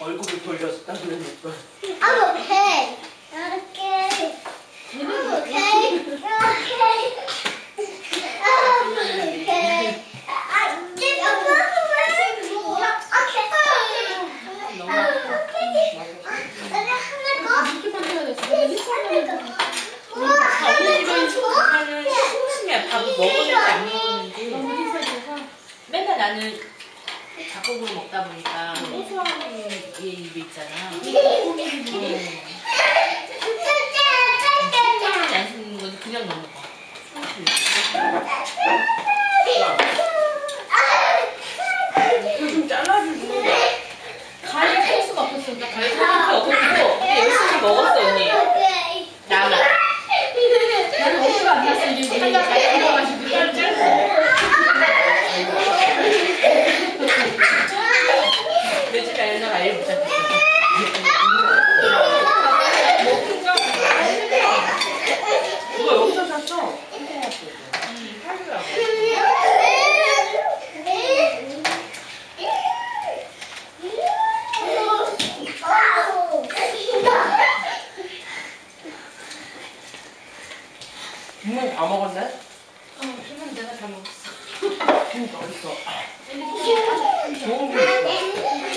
얼굴을 돌려서 닦으니까. I'm okay. I'm okay. I'm okay. I'm okay. 나는 닭고기를 먹다 보니까 호수아의 입이 있잖아. 짜지 안 쓰는 건 그냥 넘어가. 요즘 잘라주고 가위 소스가 없었으니까 가위 소스가 없었고 열심히 먹었어 언니. 나만. 나는 호수가 안 났으니 우리 가위 먹어가지고 국물 다 먹었네? 어, 국물 내가 다 먹었어. 국물 어딨어? 좋은 게 있어.